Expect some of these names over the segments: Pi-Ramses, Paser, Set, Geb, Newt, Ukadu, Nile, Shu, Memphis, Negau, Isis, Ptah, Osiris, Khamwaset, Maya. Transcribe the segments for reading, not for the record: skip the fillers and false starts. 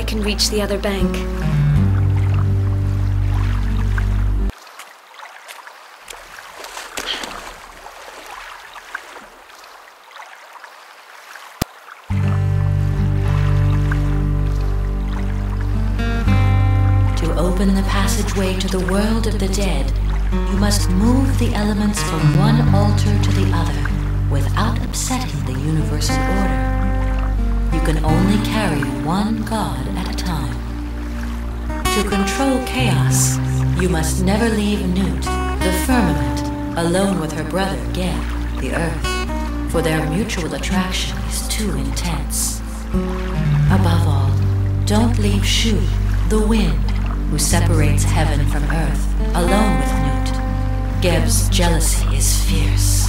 I can reach the other bank. To open the passageway to the world of the dead, you must move the elements from one altar to the other without upsetting the universe's order. You can only carry one god at a time. To control chaos, you must never leave Newt, the firmament, alone with her brother Geb, the earth, for their mutual attraction is too intense. Above all, don't leave Shu, the wind, who separates heaven from earth, alone with Newt. Geb's jealousy is fierce.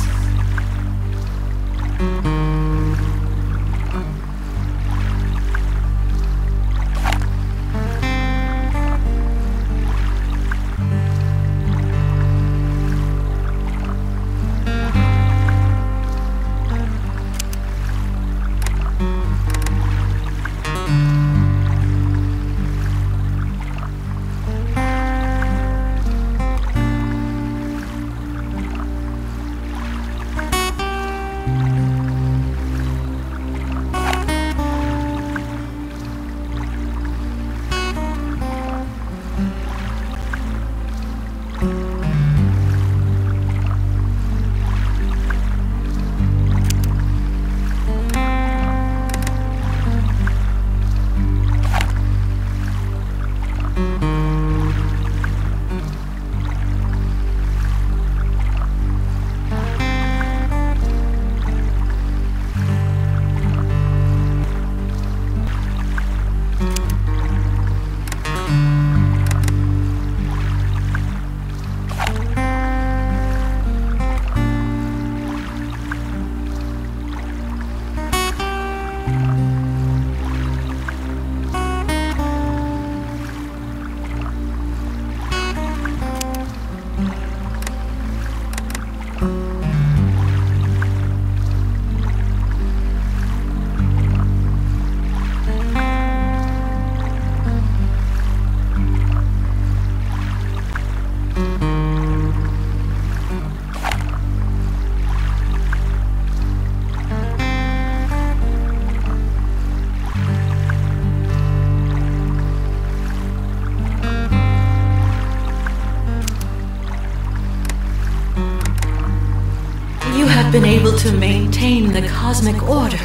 Been able to maintain the cosmic order.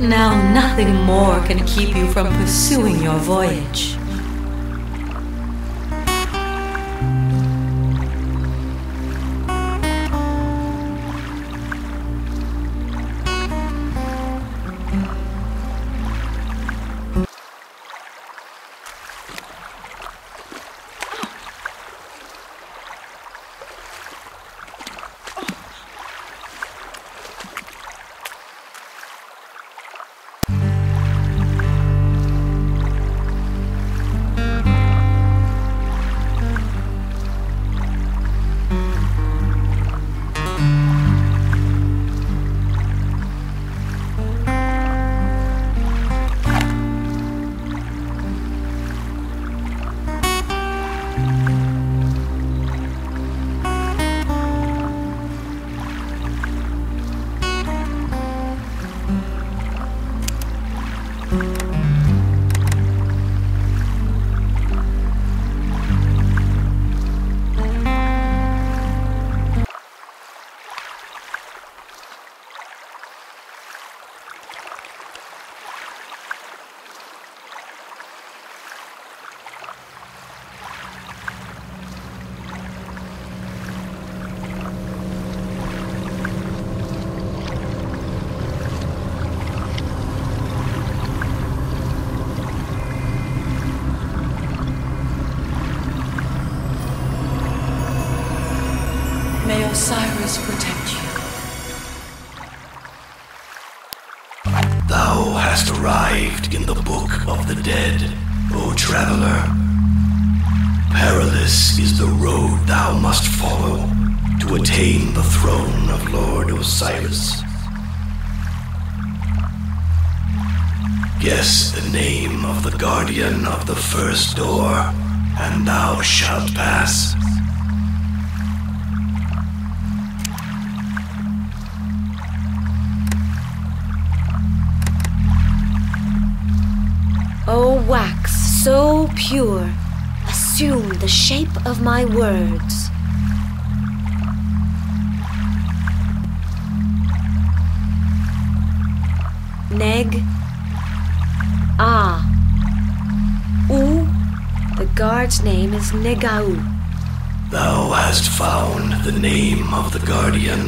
Now nothing more can keep you from pursuing your voyage. Osiris protect you. Thou hast arrived in the Book of the Dead, O traveler. Perilous is the road thou must follow to attain the throne of Lord Osiris. Guess the name of the guardian of the first door, and thou shalt pass. O wax so pure, assume the shape of my words. Neg. Ah. U. The guard's name is Negau. Thou hast found the name of the guardian.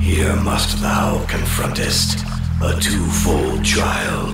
Here must thou confrontest a twofold trial.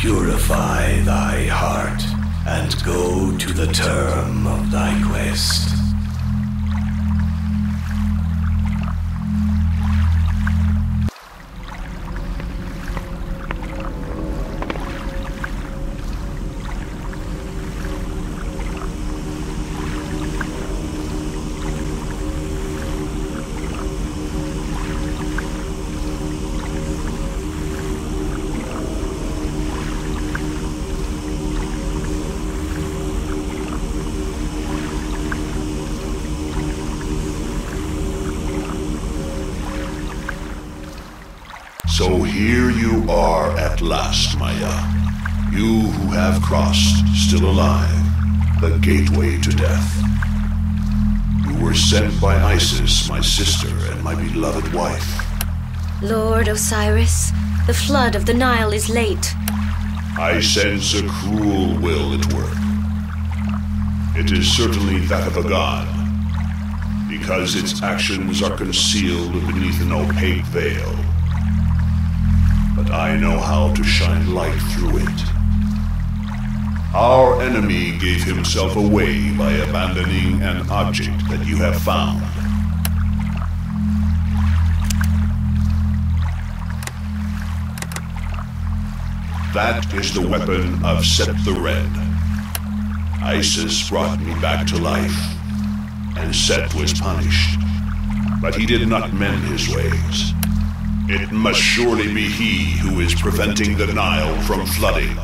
Purify thy heart, and go to the term of thy quest. Here you are at last, Maya. You who have crossed, still alive, the gateway to death. You were sent by Isis, my sister and my beloved wife. Lord Osiris, the flood of the Nile is late. I sense a cruel will at work. It is certainly that of a god, because its actions are concealed beneath an opaque veil. But I know how to shine light through it. Our enemy gave himself away by abandoning an object that you have found. That is the weapon of Set the Red. Isis brought me back to life, and Set was punished. But he did not mend his ways. It must surely be he who is preventing the Nile from flooding.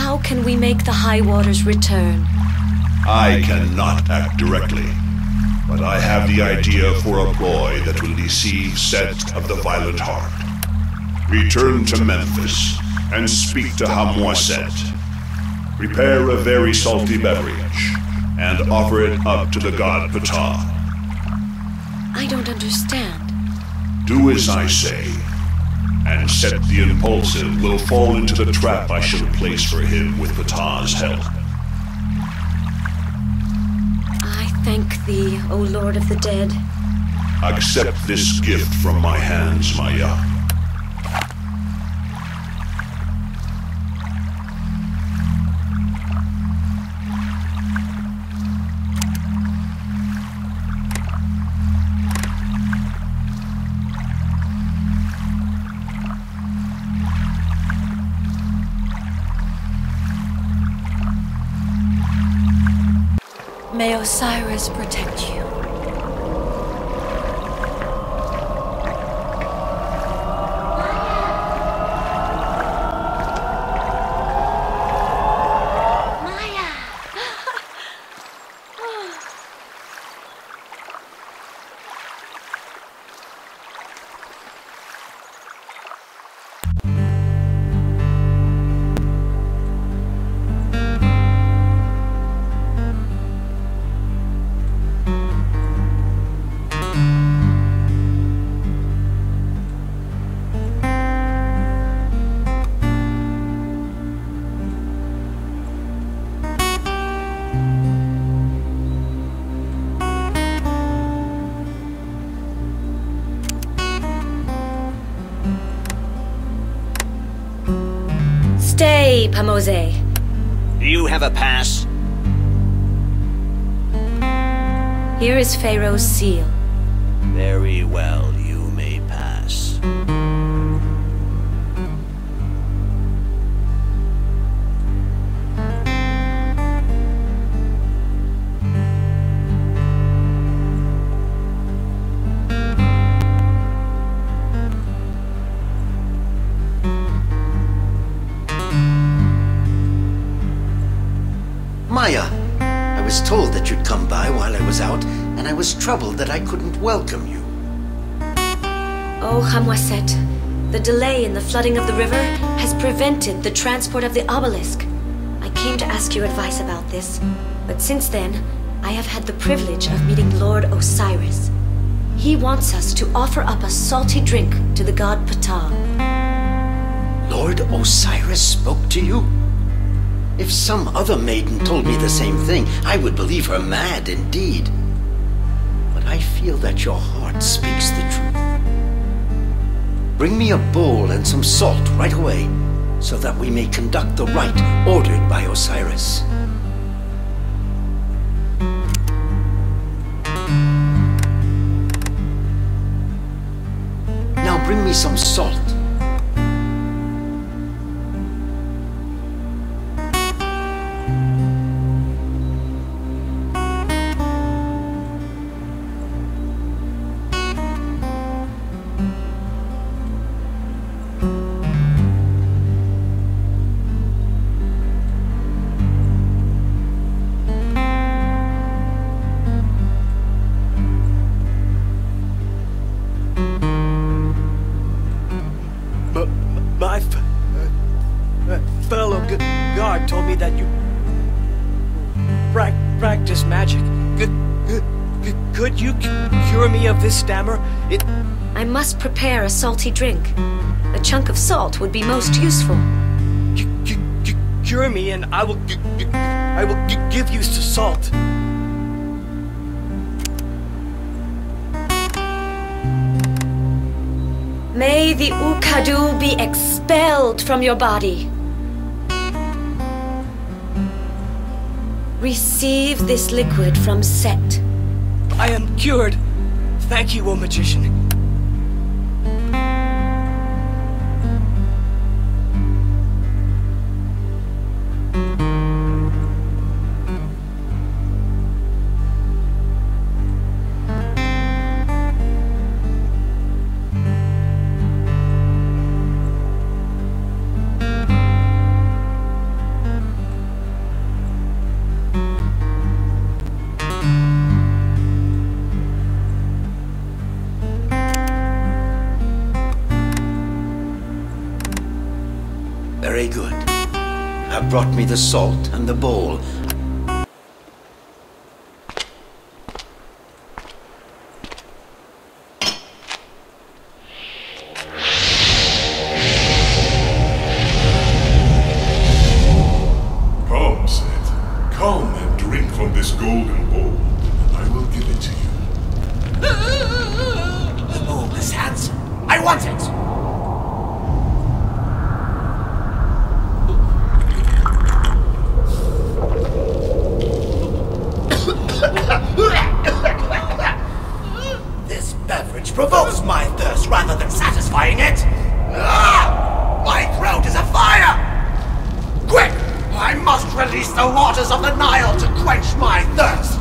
How can we make the high waters return? I cannot act directly, but I have the idea for a ploy that will deceive Set of the Violent Heart. Return to Memphis, and speak to Khamwaset. Prepare a very salty beverage, and offer it up to the god Ptah. I don't understand. Do as I say, and Set the Impulsive will fall into the trap I shall place for him with Ptah's help. I thank thee, O Lord of the Dead. Accept this gift from my hands, Maya. May Osiris protect you. Maya! Stay, Khamwaset. Do you have a pass? Here is Pharaoh's seal. Very well, you may pass. Maya, I was told that you'd come by while I was out, and I was troubled that I couldn't welcome you. Oh, Khamwaset, the delay in the flooding of the river has prevented the transport of the obelisk. I came to ask your advice about this, but since then, I have had the privilege of meeting Lord Osiris. He wants us to offer up a salty drink to the god Ptah. Lord Osiris spoke to you? If some other maiden told me the same thing, I would believe her mad indeed. But I feel that your heart speaks the truth. Bring me a bowl and some salt right away, so that we may conduct the rite ordered by Osiris. Now bring me some salt. guard told me that you practice magic. Could you cure me of this stammer? I must prepare a salty drink. A chunk of salt would be most useful. Cure me, and I will give you salt. May the Ukadu be expelled from your body. Receive this liquid from Set. I am cured. Thank you, O magician. Very good. Have brought me the salt and the bowl. Come, Seth. Come and drink from this golden bowl. I will give it to you. The bowl is handsome. I want it! Provokes my thirst rather than satisfying it! Ah! My throat is afire! Quick! I must release the waters of the Nile to quench my thirst!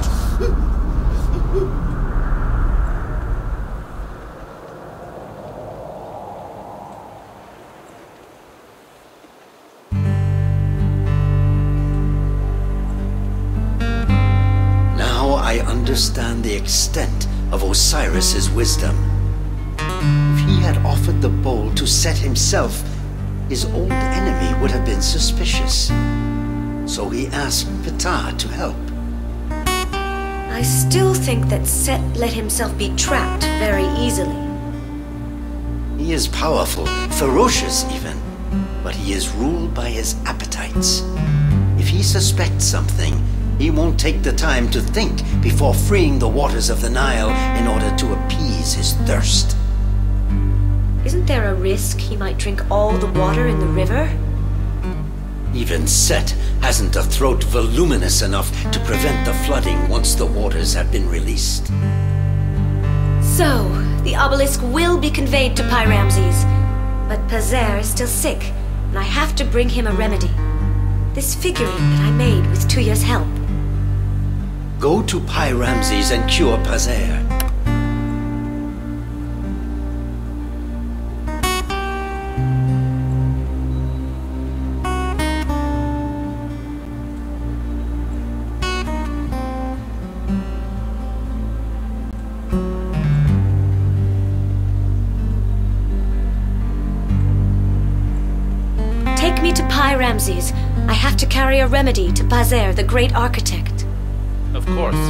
Now I understand the extent of Osiris's wisdom. If he had offered the bowl to Set himself, his old enemy would have been suspicious. So he asked Ptah to help. I still think that Set let himself be trapped very easily. He is powerful, ferocious even, but he is ruled by his appetites. If he suspects something, he won't take the time to think before freeing the waters of the Nile in order to appease his thirst. Isn't there a risk he might drink all the water in the river? Even Set hasn't a throat voluminous enough to prevent the flooding once the waters have been released. So, the obelisk will be conveyed to Pi-Ramses, but Paser is still sick, and I have to bring him a remedy. This figurine that I made with Tuya's help. Go to Pi-Ramses and cure Paser. Take me to Pi-Ramses. I have to carry a remedy to Paser, the great architect. Of course.